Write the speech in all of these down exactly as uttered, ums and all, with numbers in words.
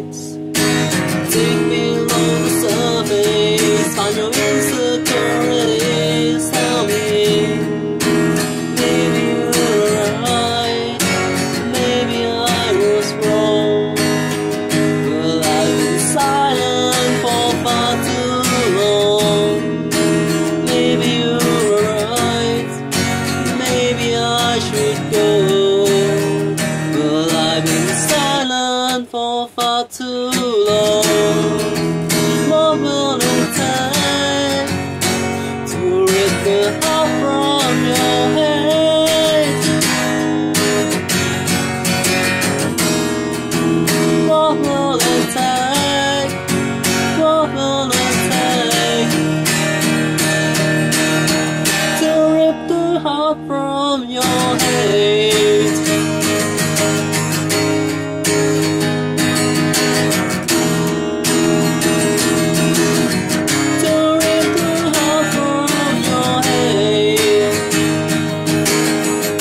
heights. Take me below the surface. Find your insecurities. Tell me, maybe you were right, maybe I was wrong. But I've been silent for far too long. Maybe you were right, maybe I should go. For far too long, moment in time to read the heart from your hate. Moment in time, moment in time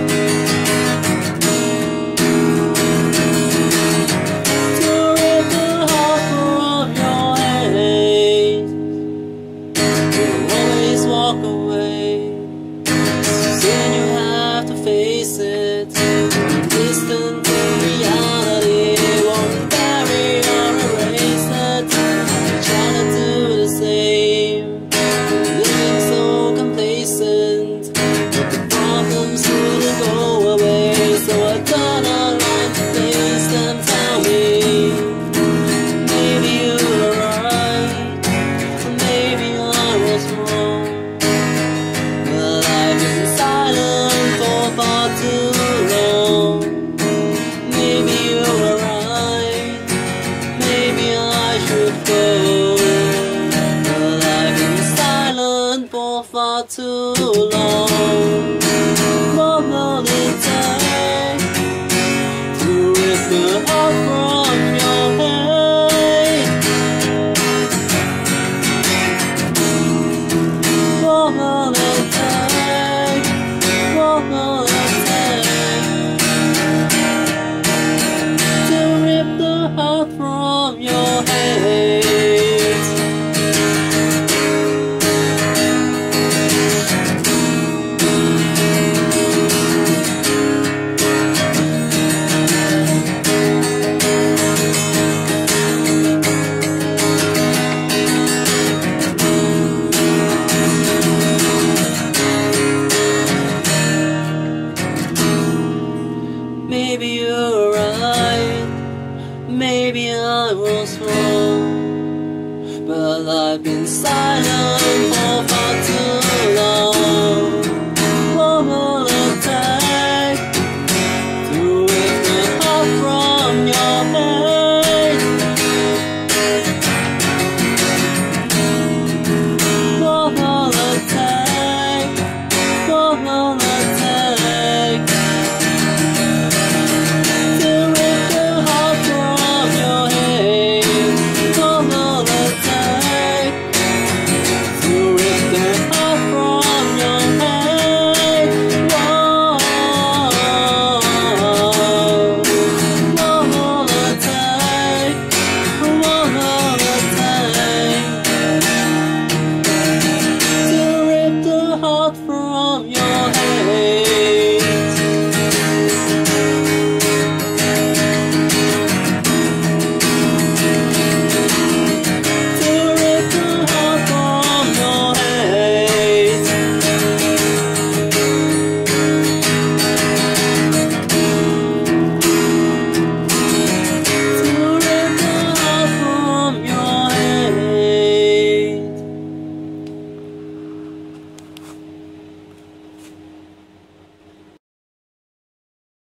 to read the heart from your hate. Distant to reality, won't bury or erase it. I'm trying to do the same, living so complacent, but the problems wouldn't go away. So I turn around to face them. Tell me, maybe you were right, maybe I was wrong. But I've been silent for far too long. Far too long, moment in time to rip the heart from your hate. Moment in time, moment in time to rip the heart from your hate. Maybe you were right, maybe I was wrong, but I've been silent for far too long.